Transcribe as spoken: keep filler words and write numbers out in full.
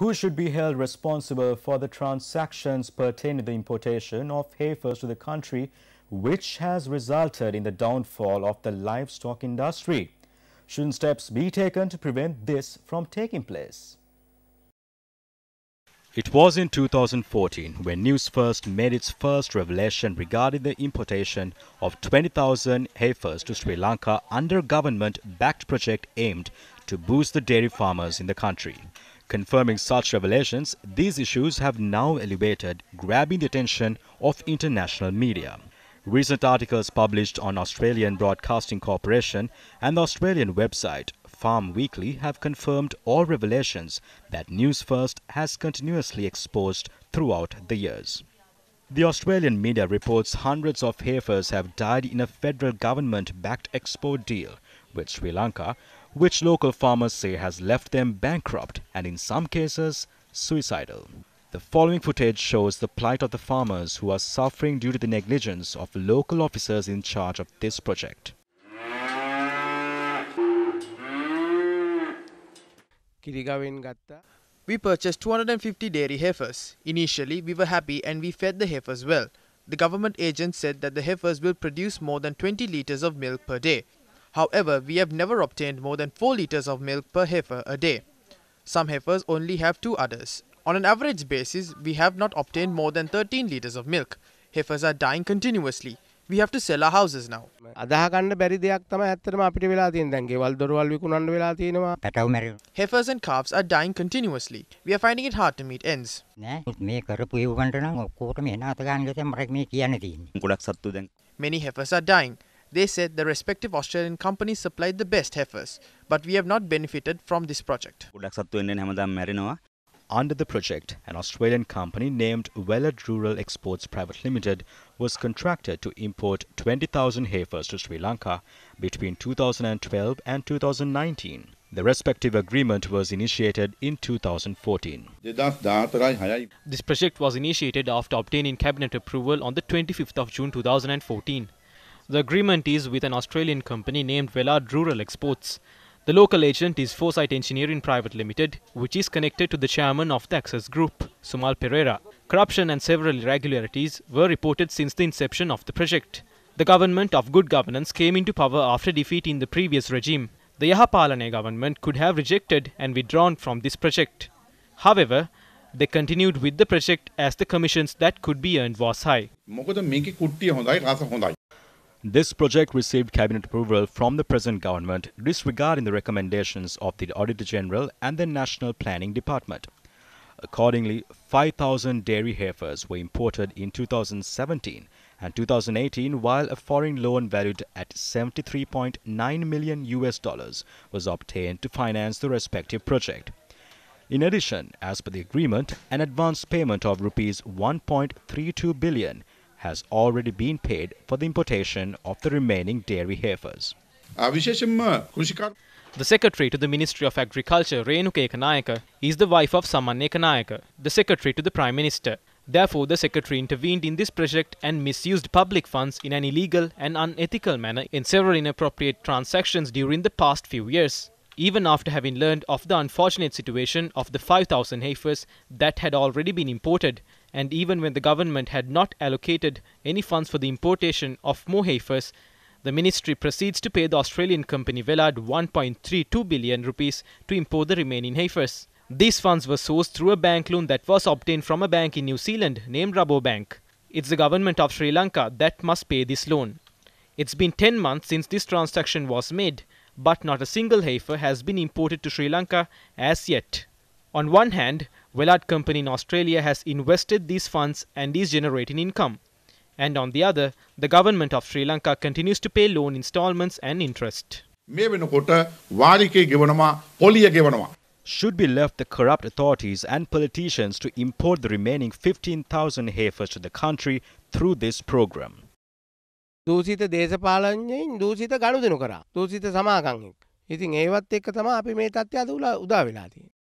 who should be held responsible for the transactions pertaining to the importation of heifers to the country, which has resulted in the downfall of the livestock industry. Shouldn't steps be taken to prevent this from taking place? It was in two thousand fourteen when news first made its first revelation regarding the importation of twenty thousand heifers to Sri Lanka under a government-backed project aimed to boost the dairy farmers in the country. Confirming such revelations, these issues have now elevated, grabbing the attention of international media. Recent articles published on Australian Broadcasting Corporation and the Australian website Farm Weekly have confirmed all revelations that News First has continuously exposed throughout the years. The Australian media reports hundreds of heifers have died in a federal government-backed export deal with Sri Lanka, which local farmers say has left them bankrupt and in some cases suicidal. The following footage shows the plight of the farmers who are suffering due to the negligence of local officers in charge of this project. We purchased two hundred fifty dairy heifers. Initially, we were happy and we fed the heifers well. The government agent said that the heifers will produce more than twenty litres of milk per day. However, we have never obtained more than four litres of milk per heifer a day. Some heifers only have two udders. On an average basis, we have not obtained more than thirteen litres of milk. Heifers are dying continuously. We have to sell our houses now. Heifers and calves are dying continuously. We are finding it hard to meet ends. Many heifers are dying. They said the respective Australian companies supplied the best heifers, but we have not benefited from this project. Under the project, an Australian company named Wellard Rural Exports Private Limited was contracted to import twenty thousand heifers to Sri Lanka between two thousand twelve and two thousand nineteen. The respective agreement was initiated in two thousand fourteen. This project was initiated after obtaining cabinet approval on the twenty-fifth of June two thousand fourteen. The agreement is with an Australian company named Velar Rural Exports. The local agent is Forsite Engineering Private Limited, which is connected to the chairman of the Access group, Sumal Pereira. Corruption and several irregularities were reported since the inception of the project. The government of good governance came into power after defeat in the previous regime. The Yahapalane government could have rejected and withdrawn from this project. However, they continued with the project as the commissions that could be earned was high. This project received cabinet approval from the present government, disregarding the recommendations of the Auditor General and the National Planning Department. Accordingly, five thousand dairy heifers were imported in two thousand seventeen and two thousand eighteen, while a foreign loan valued at seventy-three point nine million U S dollars was obtained to finance the respective project. In addition, as per the agreement, an advance payment of rupees one point three two billion has already been paid for the importation of the remaining dairy heifers. The secretary to the Ministry of Agriculture, Renuke Ekanayaka, is the wife of Saman Ekanayaka, the secretary to the Prime Minister. Therefore, the secretary intervened in this project and misused public funds in an illegal and unethical manner in several inappropriate transactions during the past few years, even after having learned of the unfortunate situation of the five thousand heifers that had already been imported, and even when the government had not allocated any funds for the importation of more heifers, the ministry proceeds to pay the Australian company Wellard one point three two billion rupees to import the remaining heifers. These funds were sourced through a bank loan that was obtained from a bank in New Zealand named Rabobank. It's the government of Sri Lanka that must pay this loan. It's been ten months since this transaction was made, but not a single heifer has been imported to Sri Lanka as yet. On one hand, Wellard Company in Australia has invested these funds and is generating income. And on the other, the government of Sri Lanka continues to pay loan installments and interest. Should be left the corrupt authorities and politicians to import the remaining fifteen thousand heifers to the country through this program. Uda Viladi.